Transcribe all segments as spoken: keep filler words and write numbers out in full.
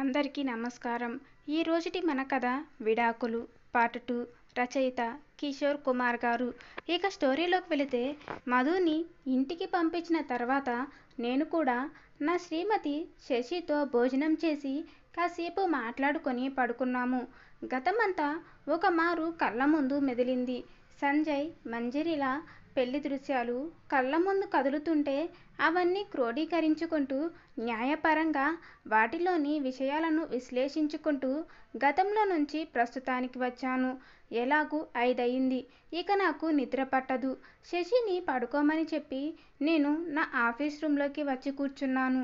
అందరికీ నమస్కారం। ఈ రోజుటి మన కథ విడాకులు పార్ట్ టూ, రచయిత కిషోర్ కుమార్ గారు। ఇక స్టోరీలోకి వెళితే మధుని ఇంటికి పంపించిన తర్వాత నేను కూడా నా శ్రీమతి శశితో భోజనం చేసి కాసేపు మాట్లాడుకొని పడుకున్నాము। గతమంతా ఒక మారు కళ్ళ ముందు మెదిలింది। సంజయ్ మంజరిలా పెళ్లి దృశ్యాలు కళ్ళ ముందు కదులుతుంటే అవన్నీ క్రోడీకరించుకుంటూ న్యాయపరంగా వాటిలోని విషయాలను విశ్లేషించుకుంటూ గతంలో నుంచి ప్రస్తుతానికి వచ్చాను। ఎలాగూ ఐదయింది, ఇక నాకు నిద్ర పట్టదు। శశిని పడుకోమని చెప్పి నేను నా ఆఫీస్ రూమ్లోకి వచ్చి కూర్చున్నాను।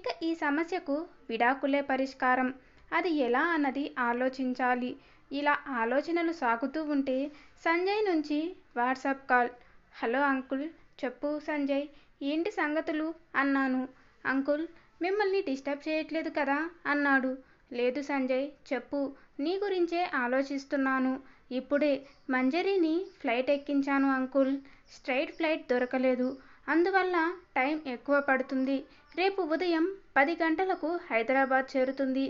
ఇక ఈ సమస్యకు విడాకులే పరిష్కారం, అది ఎలా అన్నది ఆలోచించాలి। ఇలా ఆలోచనలు సాగుతూ ఉంటే సంజయ్ నుంచి వాట్సాప్ కాల్। హలో అంకుల్, చెప్పు సంజయ్, ఏంటి సంగతులు అన్నాను। అంకుల్, మిమ్మల్ని డిస్టర్బ్ చేయట్లేదు కదా అన్నాడు। లేదు సంజయ్, చెప్పు, నీ గురించే ఆలోచిస్తున్నాను। ఇప్పుడే మంజరిని ఫ్లైట్ ఎక్కించాను అంకుల్, స్ట్రైట్ ఫ్లైట్ దొరకలేదు, అందువల్ల టైం ఎక్కువ పడుతుంది। రేపు ఉదయం పది గంటలకు హైదరాబాద్ చేరుతుంది।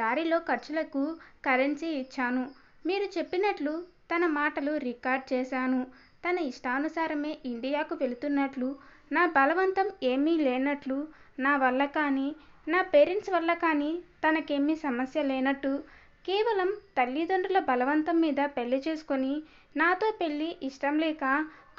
దారిలో ఖర్చులకు కరెన్సీ ఇచ్చాను, మీరు చెప్పినట్లు తన మాటలు రికార్డ్ చేశాను। తన ఇష్టానుసారమే ఇండియాకు వెళుతున్నట్లు, నా బలవంతం ఏమీ లేనట్లు, నా వల్ల కానీ నా పేరెంట్స్ వల్ల కానీ తనకేమీ సమస్య లేనట్టు, కేవలం తల్లిదండ్రుల బలవంతం మీద పెళ్లి చేసుకొని నాతో పెళ్ళి ఇష్టం లేక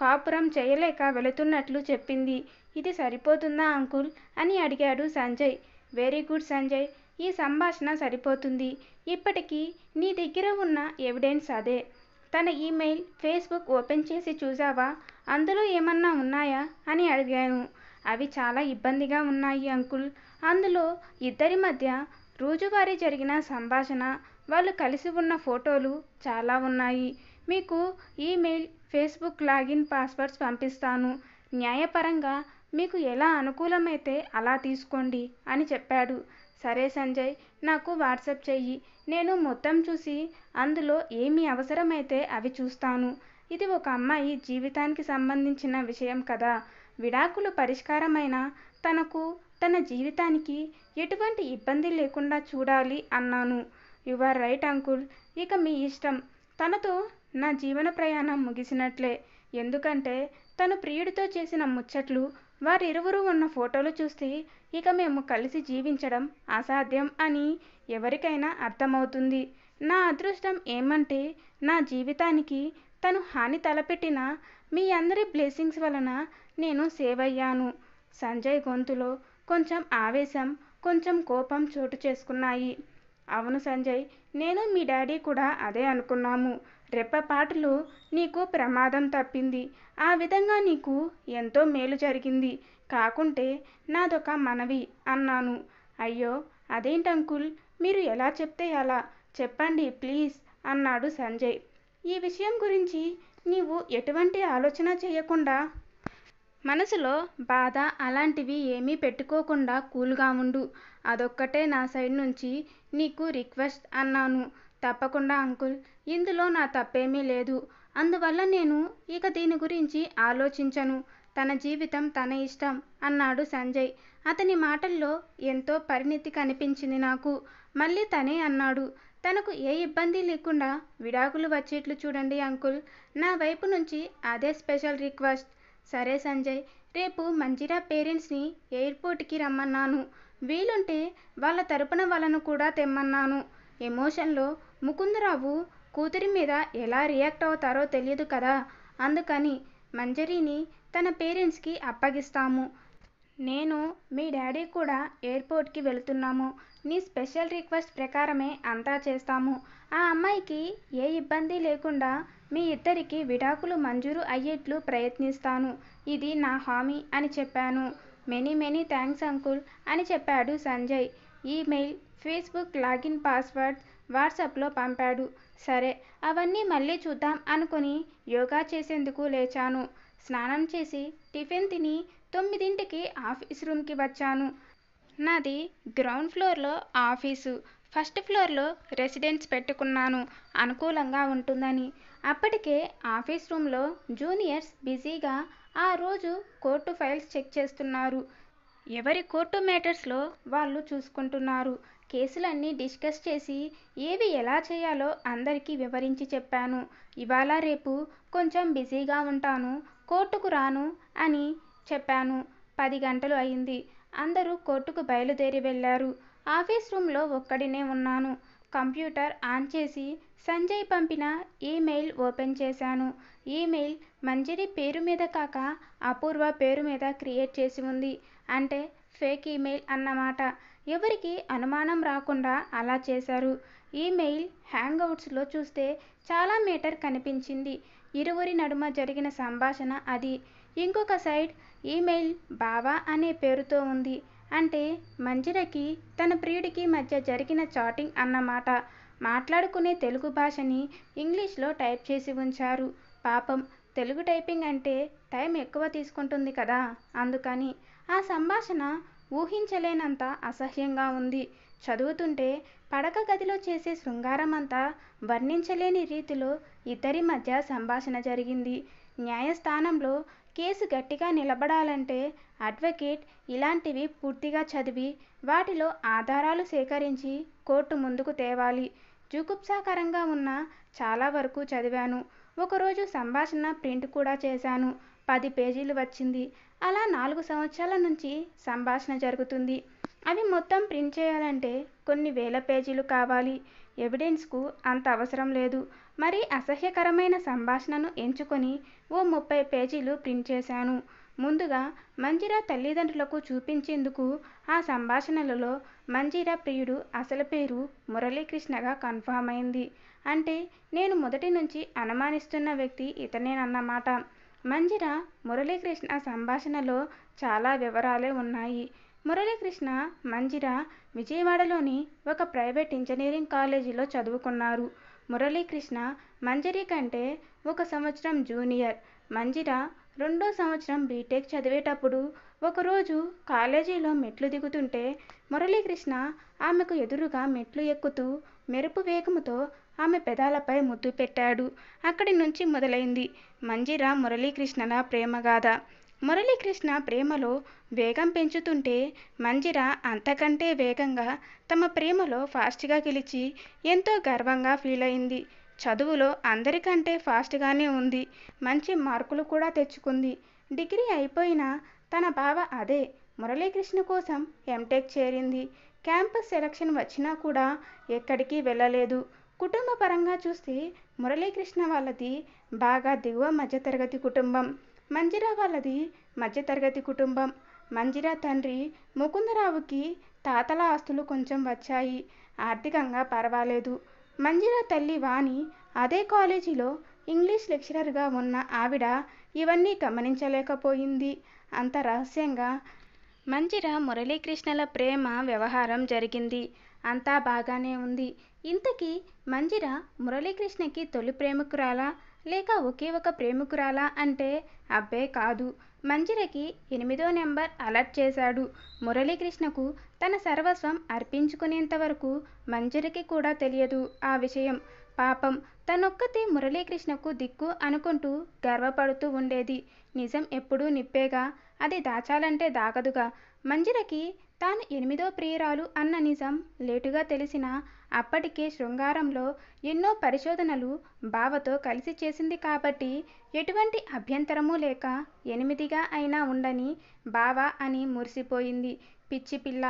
కాపురం చేయలేక వెళుతున్నట్లు చెప్పింది। ఇది సరిపోతుందా అంకుల్ అని అడిగాడు సంజయ్। వెరీ గుడ్ సంజయ్, ఈ సంభాషణ సరిపోతుంది। ఇప్పటికీ నీ దగ్గర ఉన్న ఎవిడెన్స్ అదే, తన ఈమెయిల్ ఫేస్బుక్ ఓపెన్ చేసి చూసావా, అందులో ఏమన్నా ఉన్నాయా అని అడిగాను। అవి చాలా ఇబ్బందిగా ఉన్నాయి అంకుల్, అందులో ఇద్దరి మధ్య రోజువారీ జరిగిన సంభాషణ, వాళ్ళు కలిసి ఉన్న ఫోటోలు చాలా ఉన్నాయి। మీకు ఈమెయిల్ ఫేస్బుక్ లాగిన్ పాస్వర్డ్స్ పంపిస్తాను, న్యాయపరంగా మీకు ఎలా అనుకూలమైతే అలా తీసుకోండి అని చెప్పాడు। సరే సంజయ్, నాకు వాట్సాప్ చెయ్యి, నేను మొత్తం చూసి అందులో ఏమి అవసరమైతే అవి చూస్తాను। ఇది ఒక అమ్మాయి జీవితానికి సంబంధించిన విషయం కదా, విడాకులు పరిష్కారమైన తనకు తన జీవితానికి ఎటువంటి ఇబ్బంది లేకుండా చూడాలి అన్నాను। యు ఆర్ రైట్ అంకుల్, ఇక మీ ఇష్టం, తనతో నా జీవన ప్రయాణం ముగిసినట్లే। ఎందుకంటే తను ప్రియుడితో చేసిన ముచ్చట్లు, వారిరువురు ఉన్న ఫోటోలు చూస్తే ఇక మేము కలిసి జీవించడం అసాధ్యం అని ఎవరికైనా అర్థమవుతుంది। నా అదృష్టం ఏమంటే నా జీవితానికి తను హాని తలపెట్టిన మీ అందరి బ్లెస్సింగ్స్ వలన నేను సేవ్ అయ్యాను। సంజయ్ గొంతులో కొంచెం ఆవేశం కొంచెం కోపం చోటు చేసుకున్నాయి। అవును సంజయ్, నేను మీ డాడీ కూడా అదే అనుకున్నాము, రెప్పపాటులో నీకు ప్రమాదం తప్పింది, ఆ విధంగా నీకు ఎంతో మేలు జరిగింది, కాకుంటే నాదొక మనవి అన్నాను। అయ్యో అదేంటంకుల్, మీరు ఎలా చెప్తే అలా, చెప్పండి ప్లీజ్ అన్నాడు సంజయ్। ఈ విషయం గురించి నీవు ఎటువంటి ఆలోచన చేయకుండా, మనసులో బాధ అలాంటివి ఏమీ పెట్టుకోకుండా కూల్గా ఉండు, అదొక్కటే నా సైడ్ నుంచి నీకు రిక్వెస్ట్ అన్నాను। తప్పకుండా అంకుల్, ఇందులో నా తప్పేమీ లేదు, అందువల్ల నేను ఇక దీని గురించి ఆలోచించను, తన జీవితం తన ఇష్టం అన్నాడు సంజయ్। అతని మాటల్లో ఎంతో పరిణితి కనిపించింది నాకు। మళ్ళీ తనే అన్నాడు, తనకు ఏ ఇబ్బంది లేకుండా విడాకులు వచ్చేట్లు చూడండి అంకుల్, నా వైపు నుంచి అదే స్పెషల్ రిక్వెస్ట్। సరే సంజయ్, రేపు మంజిరా పేరెంట్స్ని ఎయిర్పోర్ట్కి రమ్మన్నాను, వీలుంటే వాళ్ళ తరపున వాళ్ళను కూడా తెమ్మన్నాను। ఎమోషన్లో ముకుందరావు కూతురి మీద ఎలా రియాక్ట్ అవుతారో తెలియదు కదా, అందుకని మంజరిని తన పేరెంట్స్కి అప్పగిస్తాము, నేను మీ డాడీ కూడా ఎయిర్పోర్ట్కి వెళుతున్నాము, నీ స్పెషల్ రిక్వెస్ట్ ప్రకారమే అంతా చేస్తాము, ఆ అమ్మాయికి ఏ ఇబ్బంది లేకుండా మీ ఇద్దరికి విడాకులు మంజూరు అయ్యేట్లు ప్రయత్నిస్తాను, ఇది నా హామీ అని చెప్పాను। మెనీ మెనీ థ్యాంక్స్ అంకుల్ అని చెప్పాడు Sanjay. Email Facebook login password వాట్సాప్లో పంపాడు। సరే అవన్నీ మళ్ళీ చూద్దాం అనుకుని యోగా చేసేందుకు లేచాను, స్నానం చేసి టిఫిన్ తిని తొమ్మిదింటికి ఆఫీస్ రూమ్కి వచ్చాను। నాది గ్రౌండ్ ఫ్లోర్లో ఆఫీసు, ఫస్ట్ ఫ్లోర్లో రెసిడెన్స్ పెట్టుకున్నాను అనుకూలంగా ఉంటుందని। అప్పటికే ఆఫీస్ రూమ్లో జూనియర్స్ బిజీగా ఆ రోజు కోర్టు ఫైల్స్ చెక్ చేస్తున్నారు। ఎవరి కోర్టు మ్యాటర్స్లో వాళ్ళు చూసుకుంటున్నారు. కేసులన్నీ డిస్కస్ చేసి ఏవి ఎలా చేయాలో అందరికీ వివరించి చెప్పాను. ఇవాళ రేపు కొంచెం బిజీగా ఉంటాను, కోర్టుకు రాను అని చెప్పాను. పది గంటలు అయింది. అందరూ కోర్టుకు బయలుదేరి వెళ్ళారు. ఆఫీస్ రూమ్లో ఒక్కడినే ఉన్నాను. కంప్యూటర్ ఆన్ చేసి సంజయ్ పంపిన ఈమెయిల్ ఓపెన్ చేశాను. ఈమెయిల్ మంజరి పేరు మీద కాక అపూర్వ పేరు మీద క్రియేట్ చేసి ఉంది. అంటే ఫేక్ ఈమెయిల్ అన్నమాట. ఎవరికి అనుమానం రాకుండా అలా చేశారు. ఈమెయిల్ హ్యాంగ్అవుట్స్లో చూస్తే చాలా మేటర్ కనిపించింది. ఇరువురి నడుమ జరిగిన సంభాషణ అది. ఇంకొక సైడ్ ఈమెయిల్ బావా అనే పేరుతో ఉంది. అంటే మంజరకి తన ప్రియుడికి మధ్య జరిగిన చాటింగ్ అన్నమాట. మాట్లాడుకునే తెలుగు భాషని ఇంగ్లీష్లో టైప్ చేసి ఉంచారు. పాపం తెలుగు టైపింగ్ అంటే టైం ఎక్కువ తీసుకుంటుంది కదా, అందుకని ఆ సంభాషణ ఊహించలేనంత అసహ్యంగా ఉంది. చదువుతుంటే పడక గదిలో చేసే శృంగారమంతా వర్ణించలేని రీతిలో ఇద్దరి మధ్య సంభాషణ జరిగింది. న్యాయస్థానంలో కేసు గట్టిగా నిలబడాలంటే అడ్వకేట్ ఇలాంటివి పూర్తిగా చదివి వాటిలో ఆధారాలు సేకరించి కోర్టు ముందుకు తేవాలి. జుగుప్సాకరంగా ఉన్న చాలా వరకు చదివాను. ఒకరోజు సంభాషణ ప్రింట్ కూడా చేశాను. పది పేజీలు వచ్చింది. అలా నాలుగు సంవత్సరాల నుంచి సంభాషణ జరుగుతుంది. అవి మొత్తం ప్రింట్ చేయాలంటే కొన్ని వేల పేజీలు కావాలి. ఎవిడెన్స్కు అంత అవసరం లేదు. మరి అసహ్యకరమైన సంభాషణను ఎంచుకొని ఓ ముప్పై పేజీలు ప్రింట్ చేశాను. ముందుగా మంజీరా తల్లిదండ్రులకు చూపించేందుకు ఆ సంభాషణలలో మంజీరా ప్రియుడు అసలు పేరు మురళీకృష్ణగా కన్ఫామ్ అయింది. అంటే నేను మొదటి నుంచి అనుమానిస్తున్న వ్యక్తి ఇతనేనన్నమాట. మంజీరా మురళీకృష్ణ సంభాషణలో చాలా వివరాలే ఉన్నాయి. మురళీకృష్ణ మంజీరా విజయవాడలోని ఒక ప్రైవేట్ ఇంజనీరింగ్ కాలేజీలో చదువుకున్నారు. మురళీకృష్ణ మంజరి కంటే ఒక సంవత్సరం జూనియర్. మంజీరా రెండో సంవత్సరం బీటెక్ చదివేటప్పుడు ఒకరోజు కాలేజీలో మెట్లు దిగుతుంటే మురళీకృష్ణ ఆమెకు ఎదురుగా మెట్లు ఎక్కుతూ మెరుపు వేగముతో ఆమె పెదాలపై ముద్దు పెట్టాడు. అక్కడి నుంచి మొదలైంది మంజీరా మురళీకృష్ణల ప్రేమగాథ. మురళీకృష్ణ ప్రేమలో వేగం పెంచుతుంటే మంజీరా అంతకంటే వేగంగా తమ ప్రేమలో ఫాస్ట్గా గెలిచి ఎంతో గర్వంగా ఫీల్ అయింది. చదువులో అందరికంటే ఫాస్ట్గానే ఉంది. మంచి మార్కులు కూడా తెచ్చుకుంది. డిగ్రీ అయిపోయినా తన బావ అదే మురళీకృష్ణ కోసం ఎంటెక్ చేరింది. క్యాంపస్ సెలక్షన్ వచ్చినా కూడా ఎక్కడికి వెళ్ళలేదు. కుటుంబ పరంగా చూస్తే మురళీకృష్ణ వాళ్ళది బాగా దిగువ మధ్యతరగతి కుటుంబం. మంజీరా వాళ్ళది మధ్యతరగతి కుటుంబం. మంజీరా తండ్రి ముకుందరావుకి తాతల ఆస్తులు కొంచెం వచ్చాయి. ఆర్థికంగా పర్వాలేదు. మంజీరా తల్లి వాణి అదే కాలేజీలో ఇంగ్లీష్ లెక్చరర్గా ఉన్న ఆవిడ ఇవన్నీ గమనించలేకపోయింది. అంత రహస్యంగా మంజీరా మురళీకృష్ణల ప్రేమ వ్యవహారం జరిగింది. అంతా బాగానే ఉంది. ఇంతకీ మంజీరా మురళీకృష్ణకి తొలి ప్రేమికురాలా లేక ఒకే ఒక ప్రేమికురాలా అంటే అబ్బే కాదు. మంజీరాకి ఎనిమిదో నెంబర్ అలర్ట్ చేశాడు. మురళీకృష్ణకు తన సర్వస్వం అర్పించుకునేంత వరకు మంజీరాకి కూడా తెలియదు ఆ విషయం. పాపం తనొక్కతే మురళీకృష్ణకు దిక్కు అనుకుంటూ గర్వపడుతూ ఉండేది. నిజం ఎప్పుడూ నిప్పేగా, అది దాచాలంటే దాగదుగా. మంజీరాకి తాను ఎనిమిదో ప్రియురాలు అన్న నిజం లేటుగా తెలిసినా అప్పటికే శృంగారంలో ఎన్నో పరిశోధనలు బావతో కలిసి చేసింది కాబట్టి ఎటువంటి అభ్యంతరమూ లేక ఎనిమిదిగా అయినా ఉండని బావ అని మురిసిపోయింది. పిచ్చిపిల్ల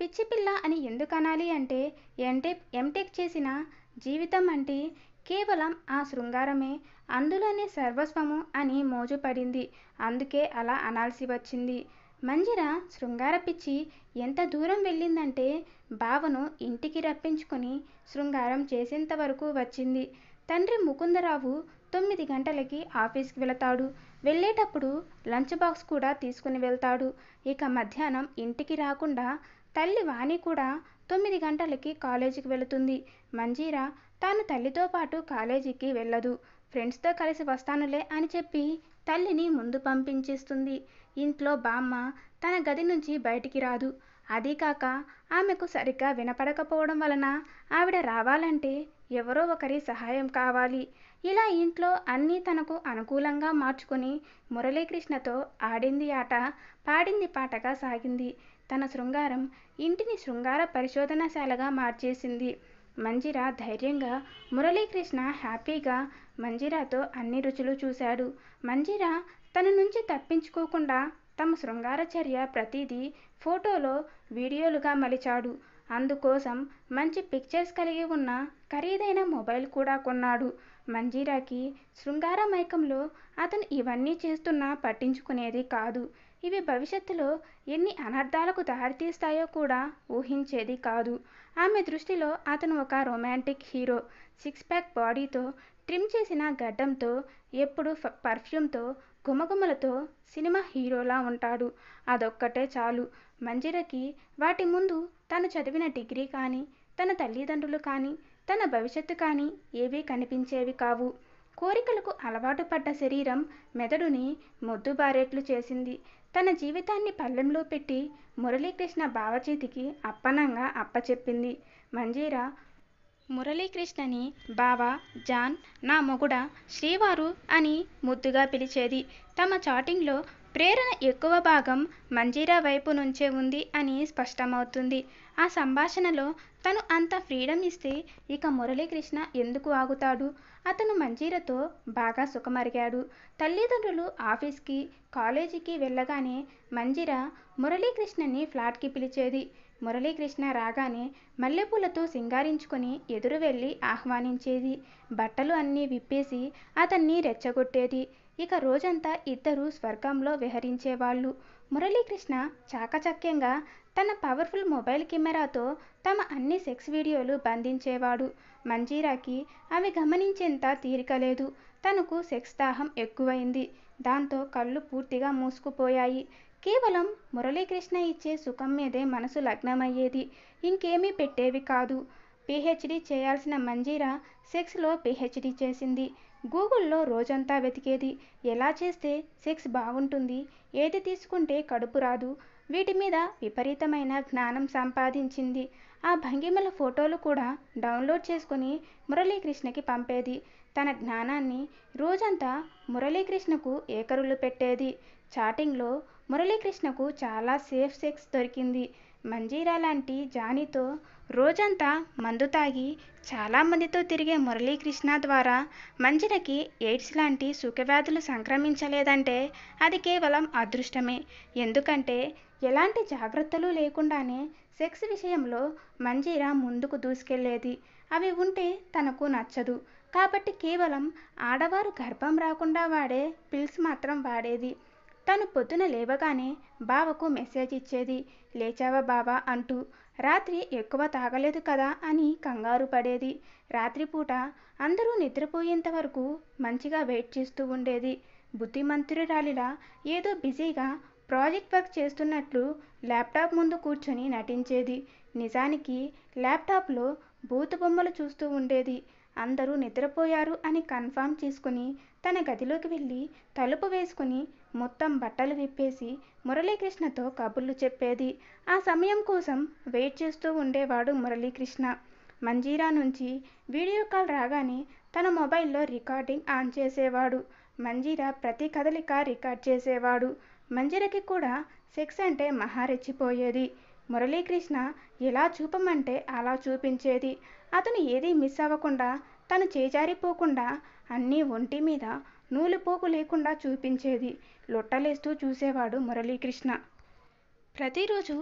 పిచ్చిపిల్ల అని ఎందుకు అనాలి అంటే ఎంటెక్ ఎంటెక్ చేసిన జీవితం అంటే కేవలం ఆ శృంగారమే, అందులోనే సర్వస్వము అని మోజుపడింది. అందుకే అలా అనాల్సి వచ్చింది. మంజీరా శృంగార పిచ్చి ఎంత దూరం వెళ్ళిందంటే బావను ఇంటికి రప్పించుకొని శృంగారం చేసేంత వరకు వచ్చింది. తండ్రి ముకుందరావు తొమ్మిది గంటలకి ఆఫీస్కి వెళతాడు. వెళ్ళేటప్పుడు లంచ్ బాక్స్ కూడా తీసుకుని వెళ్తాడు. ఇక మధ్యాహ్నం ఇంటికి రాకుండా తల్లి వాణి కూడా తొమ్మిది గంటలకి కాలేజీకి వెళుతుంది. మంజీరా తాను తల్లితో పాటు కాలేజీకి వెళ్ళదు. ఫ్రెండ్స్తో కలిసి వస్తానులే అని చెప్పి తల్లిని ముందు పంపించేస్తుంది. ఇంట్లో బామ్మ తన గది నుంచి బయటికి రాదు. అదీ కాక ఆమెకు సరిగ్గా వినపడకపోవడం వలన ఆవిడ రావాలంటే ఎవరో ఒకరి సహాయం కావాలి. ఇలా ఇంట్లో అన్నీ తనకు అనుకూలంగా మార్చుకొని మురళీకృష్ణతో ఆడింది ఆట, పాడింది పాటగా సాగింది. తన శృంగారం ఇంటిని శృంగార పరిశోధనశాలగా మార్చేసింది. మంజిరా ధైర్యంగా, మురళీకృష్ణ హ్యాపీగా మంజిరాతో అన్ని రుచులు చూశాడు. మంజిరా తన నుంచి తప్పించుకోకుండా తమ శృంగార చర్య ప్రతిదీ ఫోటోలో వీడియోలుగా మలిచాడు. అందుకోసం మంచి పిక్చర్స్ కలిగి ఉన్న ఖరీదైన మొబైల్ కూడా కొన్నాడు. మంజీరాకి శృంగార మైకంలో అతను ఇవన్నీ చేస్తున్నా పట్టించుకునేది కాదు. ఇవి భవిష్యత్తులో ఎన్ని అనర్థాలకు దారితీస్తాయో కూడా ఊహించేది కాదు. ఆమె దృష్టిలో అతను ఒక రొమాంటిక్ హీరో. సిక్స్ ప్యాక్ బాడీతో, ట్రిమ్ చేసిన గడ్డంతో, ఎప్పుడు పర్ఫ్యూమ్తో, గుమగుమలతో సినిమా హీరోలా ఉంటాడు. అదొక్కటే చాలు మంజిరకి. వాటి ముందు తను చదివిన డిగ్రీ కానీ, తన తల్లిదండ్రులు కానీ, తన భవిష్యత్తు కానీ ఏవీ కనిపించేవి కావు. కోరికలకు అలవాటు పడ్డ శరీరం మెదడుని మొద్దుబారేట్లు చేసింది. తన జీవితాన్ని పల్లెంలో పెట్టి మురళీకృష్ణ బావచేతికి అప్పనంగా అప్పచెప్పింది మంజీరా. మురళీకృష్ణని బావా, జాన్, నా మొగుడ, శ్రీవారు అని ముద్దుగా పిలిచేది. తమ చాటింగ్లో ప్రేరణ ఎక్కువ భాగం మంజీరా వైపు నుంచే ఉంది అని స్పష్టమవుతుంది. ఆ సంభాషణలో తను అంత ఫ్రీడమ్ ఇస్తే ఇక మురళీకృష్ణ ఎందుకు ఆగుతాడు? అతను మంజీరాతో బాగా సుఖమరిగాడు. తల్లిదండ్రులు ఆఫీస్కి, కాలేజీకి వెళ్ళగానే మంజీరా మురళీకృష్ణని ఫ్లాట్కి పిలిచేది. మురళీకృష్ణ రాగానే మల్లెపూలతో సింగారించుకొని ఎదురు వెళ్ళి ఆహ్వానించేది. బట్టలు అన్నీ విప్పేసి అతన్ని రెచ్చగొట్టేది. ఇక రోజంతా ఇద్దరు స్వర్గంలో విహరించేవాళ్ళు. మురళీకృష్ణ చాకచక్యంగా తన పవర్ఫుల్ మొబైల్ కెమెరాతో తమ అన్ని సెక్స్ వీడియోలు బంధించేవాడు. మంజీరాకి అవి గమనించేంత తీరిక లేదు. తనకు సెక్స్ దాహం ఎక్కువైంది. దాంతో కళ్ళు పూర్తిగా మూసుకుపోయాయి. కేవలం మురళీకృష్ణ ఇచ్చే సుఖం మీదే మనసు లగ్నమయ్యేది. ఇంకేమీ పెట్టేవి కాదు. పీహెచ్డీ చేయాల్సిన మంజీరా సెక్స్లో పీహెచ్డీ చేసింది. గూగుల్లో రోజంతా వెతికేది. ఎలా చేస్తే సెక్స్ బాగుంటుంది, ఏది తీసుకుంటే కడుపు రాదు, వీటి మీద విపరీతమైన జ్ఞానం సంపాదించింది. ఆ భంగిమల ఫోటోలు కూడా డౌన్లోడ్ చేసుకుని మురళీకృష్ణకి పంపేది. తన జ్ఞానాన్ని రోజంతా మురళీకృష్ణకు ఏకరులు పెట్టేది. చాటింగ్లో మురళీకృష్ణకు చాలా సేఫ్ సెక్స్ దొరికింది. మంజీరా లాంటి జానీతో రోజంతా మందు తాగి చాలామందితో తిరిగే మురళీకృష్ణ ద్వారా మంజీరాకి ఎయిడ్స్ లాంటి సుఖవ్యాధులు సంక్రమించలేదంటే అది కేవలం అదృష్టమే. ఎందుకంటే ఎలాంటి జాగ్రత్తలు లేకుండానే సెక్స్ విషయంలో మంజీరా ముందుకు దూసుకెళ్లేది. అవి ఉంటే తనకు నచ్చదు. కాబట్టి కేవలం ఆడవారు గర్భం రాకుండా వాడే పిల్స్ మాత్రం వాడేది. తను పొద్దున లేవగానే బావకు మెసేజ్ ఇచ్చేది, లేచావా బావా అంటూ. రాత్రి ఎక్కువ తాగలేదు కదా అని కంగారు పడేది. రాత్రిపూట అందరూ నిద్రపోయేంత వరకు మంచిగా వెయిట్ చేస్తూ ఉండేది. బుద్ధిమంతురాలిలా ఏదో బిజీగా ప్రాజెక్ట్ వర్క్ చేస్తున్నట్లు ల్యాప్టాప్ ముందు కూర్చొని నటించేది. నిజానికి ల్యాప్టాప్లో భూత బొమ్మలు చూస్తూ ఉండేది. అందరూ నిద్రపోయారు అని కన్ఫర్మ్ చేసుకుని తన గదిలోకి వెళ్ళి తలుపు వేసుకుని మొత్తం బట్టలు విప్పేసి మురళీకృష్ణతో కబుర్లు చెప్పేది. ఆ సమయం కోసం వెయిట్ చేస్తూ ఉండేవాడు మురళీకృష్ణ. మంజీరా నుంచి వీడియో కాల్ రాగానే తన మొబైల్లో రికార్డింగ్ ఆన్ చేసేవాడు. మంజీరా ప్రతి కదలిక రికార్డ్ చేసేవాడు. మంజీరాకి కూడా సెక్స్ అంటే మహా రెచ్చిపోయేది. మురళీకృష్ణ ఎలా చూపమంటే అలా చూపించేది. అతను ఏదీ మిస్ అవ్వకుండా, తను చేజారిపోకుండా అన్నీ ఒంటి మీద నూలుపోకు లేకుండా చూపించేది. లొట్టలేస్తూ చూసేవాడు మురళీకృష్ణ. ప్రతిరోజు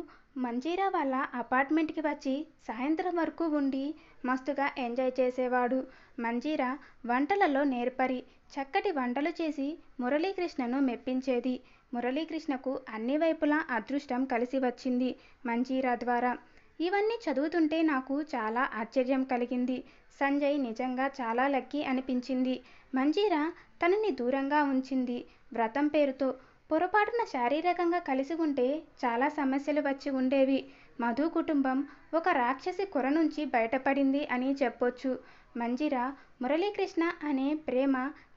మంజీరా వాళ్ళ అపార్ట్మెంట్కి వచ్చి సాయంత్రం వరకు ఉండి మస్తుగా ఎంజాయ్ చేసేవాడు. మంజీరా వంటలలో నేర్పరి. చక్కటి వంటలు చేసి మురళీకృష్ణను మెప్పించేది. మురళీకృష్ణకు అన్ని వైపులా అదృష్టం కలిసి వచ్చింది మంజీరా ద్వారా. ఇవన్నీ చదువుతుంటే నాకు చాలా ఆశ్చర్యం కలిగింది. సంజయ్ నిజంగా చాలా లక్కీ అనిపించింది. మంజీరా తనని దూరంగా ఉంచింది వ్రతం పేరుతో. పొరపాటున శారీరకంగా కలిసి ఉంటే చాలా సమస్యలు వచ్చి ఉండేవి. మధు కుటుంబం ఒక రాక్షసి కొర నుంచి బయటపడింది అని చెప్పొచ్చు. మంజీరా మురళీకృష్ణ అనే ప్రేమ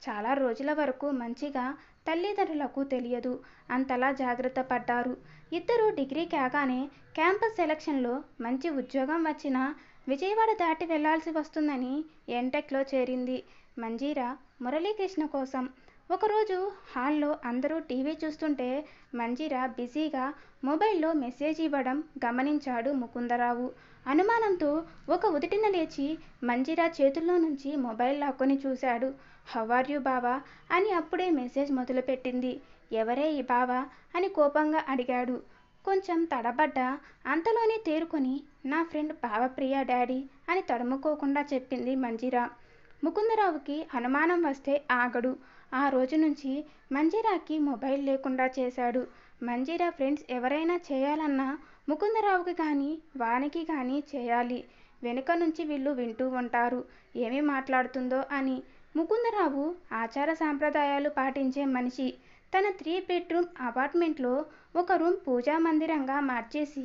చాలా రోజుల వరకు మంచిగా తల్లిదండ్రులకు తెలియదు. అంతలా జాగ్రత్త పడ్డారు. ఇద్దరు డిగ్రీ కాగానే క్యాంపస్ సెలక్షన్‌లో మంచి ఉద్యోగం వచ్చినా విజయవాడ దాటి వెళ్లాల్సి వస్తుందని ఎంటెక్‌లో చేరింది మంజీరా మురళీకృష్ణ కోసం. ఒకరోజు హాల్లో అందరూ టీవీ చూస్తుంటే మంజీరా బిజీగా మొబైల్లో మెసేజ్ ఇవ్వడం గమనించాడు ముకుందరావు. అనుమానంతో ఒక ఉదిటిన లేచి మంజీరా చేతుల్లో నుంచి మొబైల్ లాక్కొని చూశాడు. హౌ ఆర్ యు బావా అని అప్పుడే మెసేజ్ మొదలుపెట్టింది. ఎవరే ఈ బావా అని కోపంగా అడిగాడు. కొంచెం తడబడ్డా అంతలోనే తేరుకొని నా ఫ్రెండ్ బావప్రియ డాడీ అని తడుముకోకుండా చెప్పింది మంజీరా. ముకుందరావుకి అనుమానం వస్తే ఆగడు. ఆ రోజు నుంచి మంజీరాకి మొబైల్ లేకుండా చేశాడు. మంజీరా ఫ్రెండ్స్ ఎవరైనా చేయాలన్నా ముకుందరావుకి కానీ వానికి కానీ చేయాలి. వెనుక నుంచి వీళ్ళు వింటూ ఉంటారు ఏమి మాట్లాడుతుందో అని. ముకుందరావు ఆచార సాంప్రదాయాలు పాటించే మనిషి. తన త్రీ బెడ్రూమ్ అపార్ట్మెంట్లో ఒక రూమ్ పూజా మందిరంగా మార్చేసి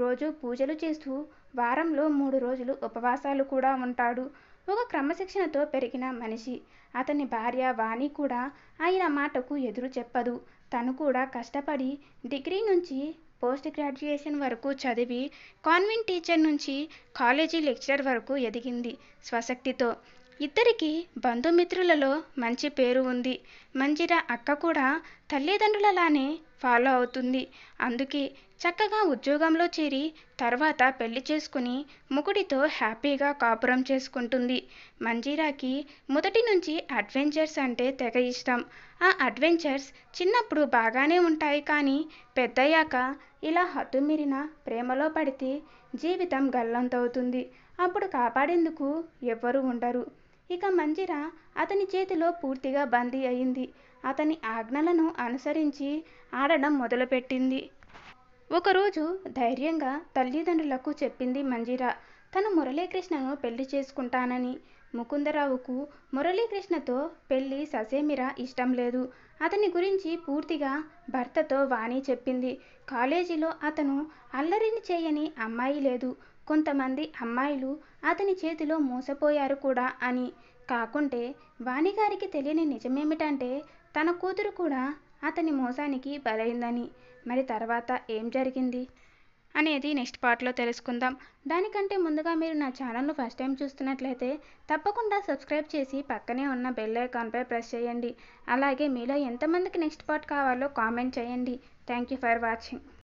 రోజు పూజలు చేస్తూ వారంలో మూడు రోజులు ఉపవాసాలు కూడా ఉంటాడు. ఒక క్రమశిక్షణతో పెరిగిన మనిషి. అతని భార్య వాణి కూడా ఆయన మాటకు ఎదురు చెప్పదు. తను కూడా కష్టపడి డిగ్రీ నుంచి పోస్ట్ గ్రాడ్యుయేషన్ వరకు చదివి కాన్వెంట్ టీచర్ నుంచి కాలేజీ లెక్చరర్ వరకు ఎదిగింది స్వశక్తితో. ఇద్దరికీ బంధుమిత్రులలో మంచి పేరు ఉంది. మంజీరా అక్క కూడా తల్లిదండ్రులలానే ఫాలో అవుతుంది. అందుకే చక్కగా ఉద్యోగంలో చేరి తర్వాత పెళ్లి చేసుకుని ముకుడితో హ్యాపీగా కాపురం చేసుకుంటుంది. మంజీరాకి మొదటి నుంచి అడ్వెంచర్స్ అంటే తెగ ఇష్టం. ఆ అడ్వెంచర్స్ చిన్నప్పుడు బాగానే ఉంటాయి, కానీ పెద్దయ్యాక ఇలా హద్దుమీరిన ప్రేమలో పడితే జీవితం గల్లంతవుతుంది. అప్పుడు కాపాడేందుకు ఎవ్వరూ ఉండరు. ఇక మంజీరా అతని చేతిలో పూర్తిగా బందీ అయింది. అతని ఆజ్ఞలను అనుసరించి ఆడడం మొదలుపెట్టింది. ఒకరోజు ధైర్యంగా తల్లిదండ్రులకు చెప్పింది మంజీరా తను మురళీకృష్ణను పెళ్లి చేసుకుంటానని. ముకుందరావుకు మురళీకృష్ణతో పెళ్లి ససేమిరా ఇష్టం లేదు. అతని గురించి పూర్తిగా భర్తతో వాణి చెప్పింది. కాలేజీలో అతను అల్లరిని చేయని అమ్మాయి లేదు, కొంతమంది అమ్మాయిలు అతని చేతిలో మోసపోయారు కూడా అని. కాకుంటే వాణిగారికి తెలియని నిజమేమిటంటే తన కూతురు కూడా అతని మోసానికి బలైందని. మరి తర్వాత ఏం జరిగింది అనేది నెక్స్ట్ పార్ట్లో తెలుసుకుందాం. దానికంటే ముందుగా మీరు నా ఛానల్ను ఫస్ట్ టైం చూస్తున్నట్లయితే తప్పకుండా సబ్స్క్రైబ్ చేసి పక్కనే ఉన్న బెల్ ఐకాన్పై ప్రెస్ చేయండి. అలాగే మీలో ఎంతమందికి నెక్స్ట్ పార్ట్ కావాలో కామెంట్ చేయండి. Thank you for watching.